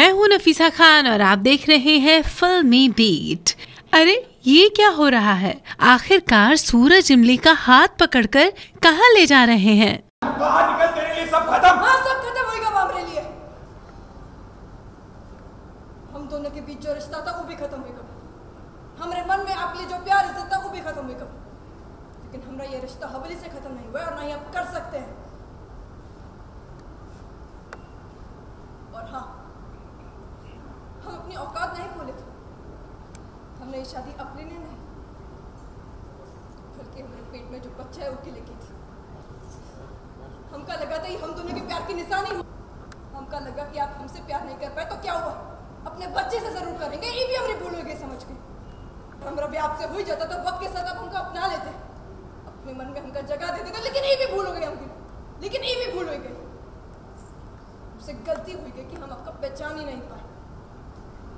मैं हूं नफीसा खान और आप देख रहे हैं फिल्मी बीट। अरे ये क्या हो रहा है? आखिरकार सूरज इमली का हाथ पकड़कर कहाँ ले जा रहे हैं? बाहर निकल, तेरे लिए सब खत्म। हाँ, सब खत्म होएगा हमारे लिए। हम दोनों के बीच जो रिश्ता था वो भी खत्म होएगा। हमारे मन में आपके लिए जो प्यार इज्जत था वो भी खत्म होएगा। लेकिन हमारा ये रिश्ता हवेली से खत्म नहीं हुआ और ना ही आप कर सकते हैं। और हाँ, हम अपनी औकात नहीं भूले थे। हमने ये शादी अपने लिए नहीं बल्कि हमारे पेट में जो बच्चा है उसके लिए की थी। हमका लगा था हम दोनों के प्यार की निशानी हो। हमका लगा कि आप हमसे प्यार नहीं कर पाए तो क्या हुआ, अपने बच्चे से जरूर करेंगे, ये भी हमने भूलोगे समझ के। हमारा भी आपसे हो ही जाता तो वक्त के साथ आप हमको अपना लेते, अपने मन में हमका जगह देते थे, लेकिन ये भी भूल हो गए हमकी। लेकिन ये भी भूल हो गई, उससे गलती हुई गई कि हम आपका पहचान ही नहीं पाए।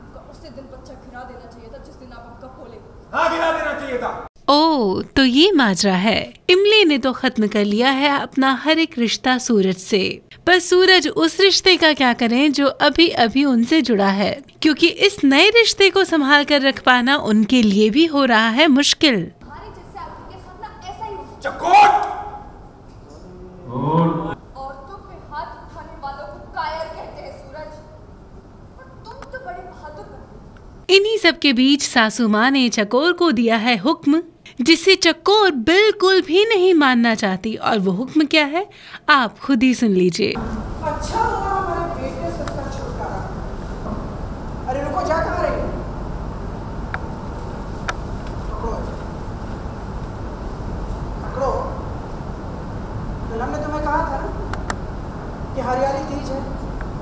आपका उसी दिन बच्चा गिरा देना चाहिए था जिस दिन आप हमका खोले। हाँ, गिरा देना चाहिए था। ओ, तो ये माजरा है। इमली ने तो खत्म कर लिया है अपना हर एक रिश्ता सूरज से, पर सूरज उस रिश्ते का क्या करें जो अभी अभी उनसे जुड़ा है, क्योंकि इस नए रिश्ते को संभाल कर रख पाना उनके लिए भी हो रहा है मुश्किल। चकोर इन्हीं सब के बीच सासू माँ ने चकोर को दिया है हुक्म, जिसे चकोर बिल्कुल भी नहीं मानना चाहती। और वो हुक्म क्या है आप खुद ही सुन लीजिए। अच्छा हुआ हमारे बेटे ने सत्ता छुड़ाया। अरे रुको, जा कहाँ रही हो? पकड़ो। कल हमने तुम्हें कहा था ना कि हरियाली तीज है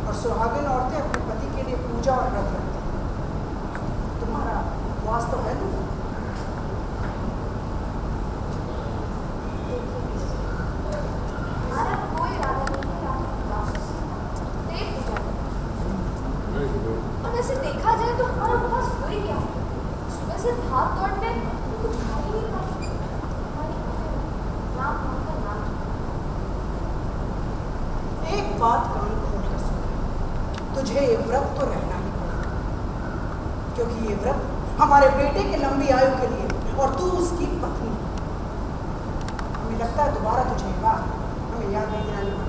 और सुहागिन औरतें अपने पति के लिए पूजा और व्रत रखती हैं। तुम्हारा वास्तव है ना? देखा जाए तो हमारा बहुत सो गया, सुबह से भाग दौड़ में कुछ खा ही नहीं पाए। एक बात कान खोल कर सुन, तुझे ये व्रत तो रहना ही पड़ा, क्योंकि ये व्रत हमारे बेटे के लंबी आयु के लिए और तू उसकी पत्नी। हमें लगता है दोबारा तुझे बात हमें याद नहीं दिलानी पड़ेगी।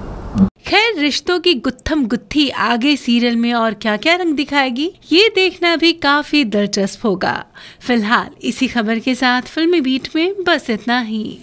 खैर, रिश्तों की गुत्थम गुत्थी आगे सीरियल में और क्या क्या रंग दिखाएगी ये देखना भी काफी दिलचस्प होगा। फिलहाल इसी खबर के साथ फिल्मी बीट में बस इतना ही।